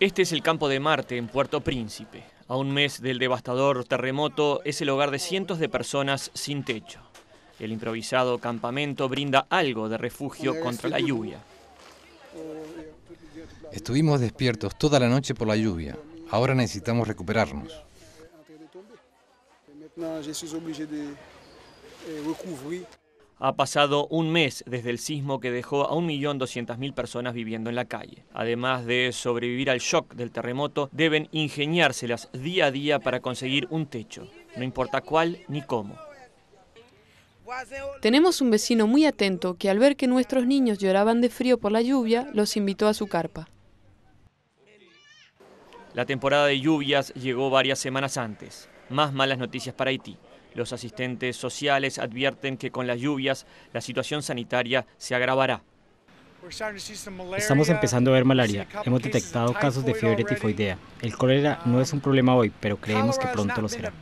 Este es el Campo de Marte en Puerto Príncipe. A un mes del devastador terremoto es el hogar de cientos de personas sin techo. El improvisado campamento brinda algo de refugio contra la lluvia. Estuvimos despiertos toda la noche por la lluvia. Ahora necesitamos recuperarnos. Ha pasado un mes desde el sismo que dejó a 1.200.000 personas viviendo en la calle. Además de sobrevivir al shock del terremoto, deben ingeniárselas día a día para conseguir un techo, no importa cuál ni cómo. Tenemos un vecino muy atento que al ver que nuestros niños lloraban de frío por la lluvia, los invitó a su carpa. La temporada de lluvias llegó varias semanas antes. Más malas noticias para Haití. Los asistentes sociales advierten que con las lluvias la situación sanitaria se agravará. Estamos empezando a ver malaria. Hemos detectado casos de fiebre tifoidea. El cólera no es un problema hoy, pero creemos que pronto lo será.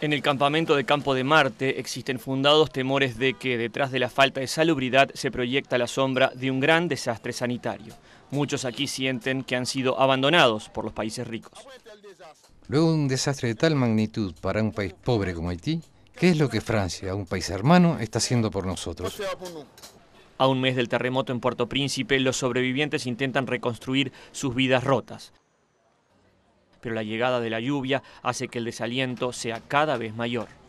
En el campamento de Campo de Marte existen fundados temores de que detrás de la falta de salubridad se proyecta la sombra de un gran desastre sanitario. Muchos aquí sienten que han sido abandonados por los países ricos. Luego de un desastre de tal magnitud para un país pobre como Haití, ¿qué es lo que Francia, un país hermano, está haciendo por nosotros? A un mes del terremoto en Puerto Príncipe, los sobrevivientes intentan reconstruir sus vidas rotas. Pero la llegada de la lluvia hace que el desaliento sea cada vez mayor.